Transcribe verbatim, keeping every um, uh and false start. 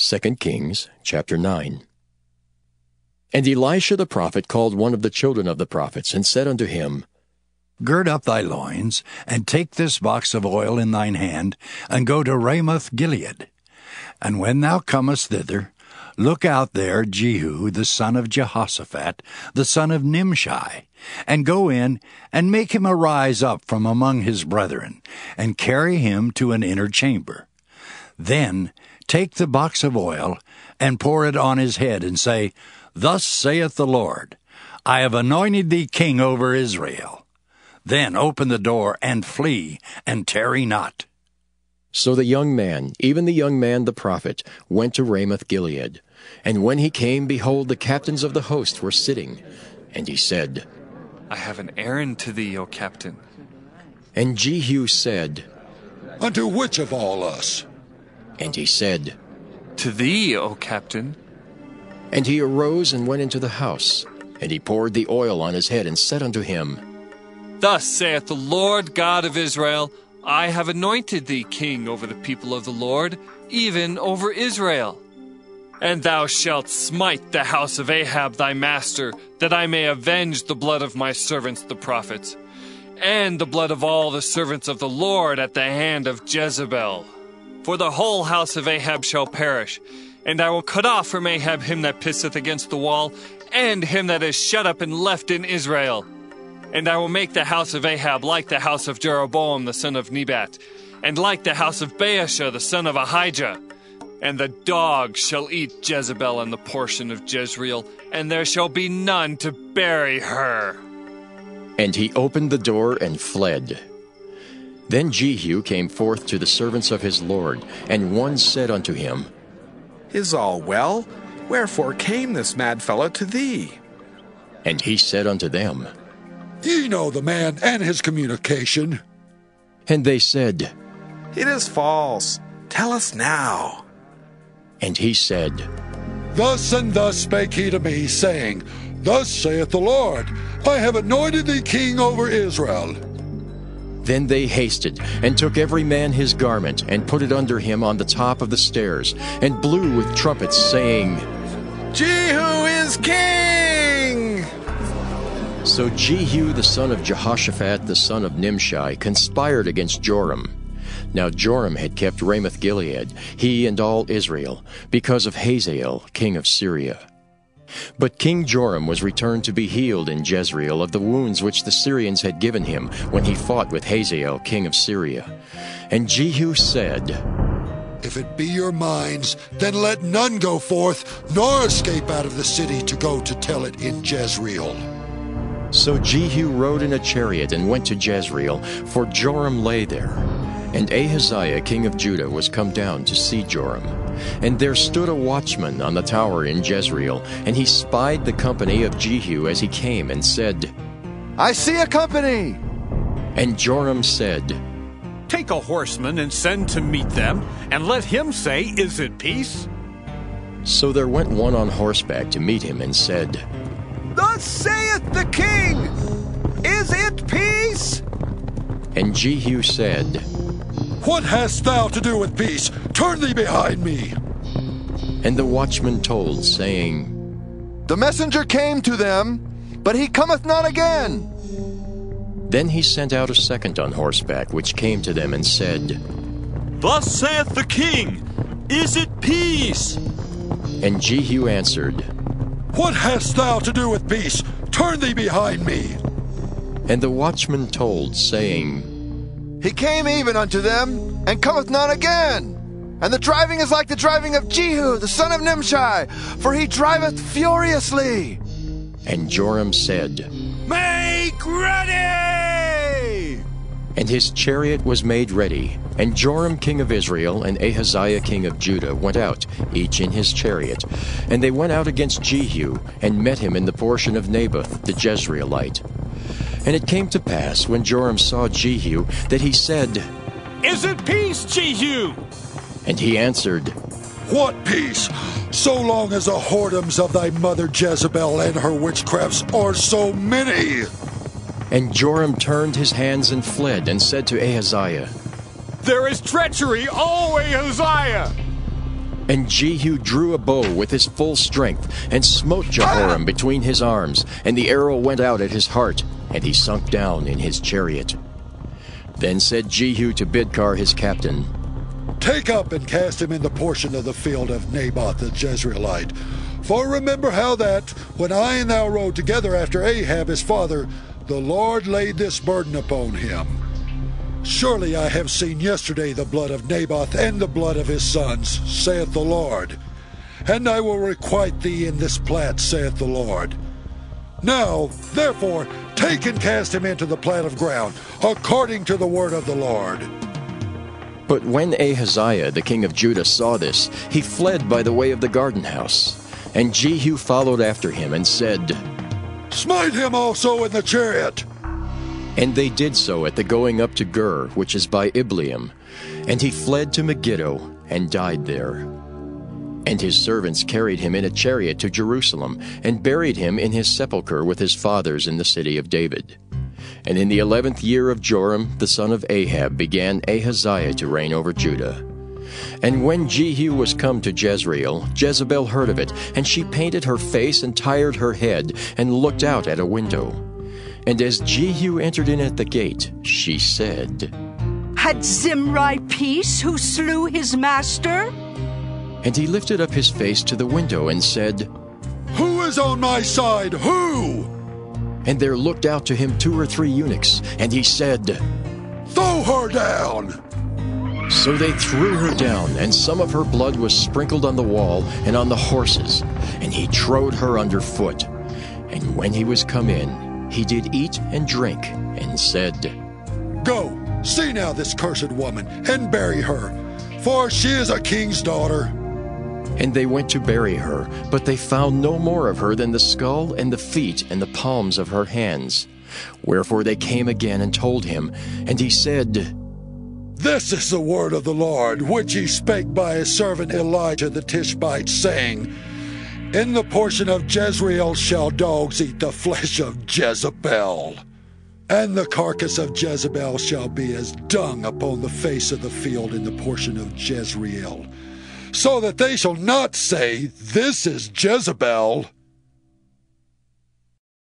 Second Kings chapter nine. And Elisha the prophet called one of the children of the prophets, and said unto him, Gird up thy loins, and take this box of oil in thine hand, and go to Ramoth-Gilead. And when thou comest thither, look out there Jehu the son of Jehoshaphat, the son of Nimshi, and go in, and make him arise up from among his brethren, and carry him to an inner chamber. Then take the box of oil, and pour it on his head, and say, Thus saith the Lord, I have anointed thee king over Israel. Then open the door, and flee, and tarry not. So the young man, even the young man the prophet, went to Ramoth-Gilead. And when he came, behold, the captains of the host were sitting. And he said, I have an errand to thee, O captain. And Jehu said, Unto which of all us? And he said, To thee, O captain. And he arose and went into the house. And he poured the oil on his head, and said unto him, Thus saith the Lord God of Israel, I have anointed thee king over the people of the Lord, even over Israel. And thou shalt smite the house of Ahab thy master, that I may avenge the blood of my servants the prophets, and the blood of all the servants of the Lord at the hand of Jezebel. For the whole house of Ahab shall perish, and I will cut off from Ahab him that pisseth against the wall, and him that is shut up and left in Israel. And I will make the house of Ahab like the house of Jeroboam the son of Nebat, and like the house of Baasha the son of Ahijah. And the dog shall eat Jezebel and the portion of Jezreel, and there shall be none to bury her. And he opened the door and fled. Then Jehu came forth to the servants of his lord, and one said unto him, Is all well? Wherefore came this mad fellow to thee? And he said unto them, Ye know the man and his communication. And they said, It is false. Tell us now. And he said, Thus and thus spake he to me, saying, Thus saith the Lord, I have anointed thee king over Israel. Then they hasted, and took every man his garment, and put it under him on the top of the stairs, and blew with trumpets, saying, Jehu is king! So Jehu the son of Jehoshaphat the son of Nimshi conspired against Joram. Now Joram had kept Ramoth-Gilead, he and all Israel, because of Hazael king of Syria. But King Joram was returned to be healed in Jezreel of the wounds which the Syrians had given him when he fought with Hazael king of Syria. And Jehu said, If it be your minds, then let none go forth, nor escape out of the city to go to tell it in Jezreel. So Jehu rode in a chariot and went to Jezreel, for Joram lay there. And Ahaziah king of Judah was come down to see Joram. And there stood a watchman on the tower in Jezreel, and he spied the company of Jehu as he came, and said, I see a company. And Joram said, Take a horseman and send to meet them, and let him say, Is it peace? So there went one on horseback to meet him, and said, Thus saith the king, Is it peace? And Jehu said, What hast thou to do with peace? Turn thee behind me. And the watchman told, saying, The messenger came to them, but he cometh not again. Then he sent out a second on horseback, which came to them and said, Thus saith the king, Is it peace? And Jehu answered, What hast thou to do with peace? Turn thee behind me. And the watchman told, saying, He came even unto them, and cometh not again. And the driving is like the driving of Jehu, the son of Nimshi, for he driveth furiously. And Joram said, Make ready! And his chariot was made ready. And Joram king of Israel and Ahaziah king of Judah went out, each in his chariot. And they went out against Jehu, and met him in the portion of Naboth the Jezreelite. And it came to pass, when Joram saw Jehu, that he said, Is it peace, Jehu? And he answered, What peace? So long as the whoredoms of thy mother Jezebel and her witchcrafts are so many. And Joram turned his hands and fled, and said to Ahaziah, There is treachery, O Ahaziah! And Jehu drew a bow with his full strength, and smote Jehoram between his arms, and the arrow went out at his heart, and he sunk down in his chariot. Then said Jehu to Bidkar his captain, "Take up and cast him in the portion of the field of Naboth the Jezreelite. For remember how that, when I and thou rode together after Ahab his father, the Lord laid this burden upon him. Surely I have seen yesterday the blood of Naboth and the blood of his sons, saith the Lord. And I will requite thee in this plat, saith the Lord. Now, therefore, take and cast him into the plat of ground, according to the word of the Lord." But when Ahaziah the king of Judah saw this, he fled by the way of the garden house. And Jehu followed after him and said, "Smite him also in the chariot." And they did so at the going up to Gur, which is by Ibleam. And he fled to Megiddo and died there. And his servants carried him in a chariot to Jerusalem, and buried him in his sepulchre with his fathers in the city of David. And in the eleventh year of Joram the son of Ahab began Ahaziah to reign over Judah. And when Jehu was come to Jezreel, Jezebel heard of it, and she painted her face and tired her head, and looked out at a window. And as Jehu entered in at the gate, she said, "Had Zimri peace, who slew his master?" And he lifted up his face to the window and said, "Who is on my side? Who?" And there looked out to him two or three eunuchs, and he said, "Throw her down!" So they threw her down, and some of her blood was sprinkled on the wall and on the horses, and he trode her under foot. And when he was come in, he did eat and drink, and said, "Go, see now this cursed woman, and bury her, for she is a king's daughter." And they went to bury her, but they found no more of her than the skull and the feet and the palms of her hands. Wherefore they came again and told him, and he said, "This is the word of the Lord, which he spake by his servant Elijah the Tishbite, saying, In the portion of Jezreel shall dogs eat the flesh of Jezebel, and the carcass of Jezebel shall be as dung upon the face of the field in the portion of Jezreel, so that they shall not say, This is Jezebel.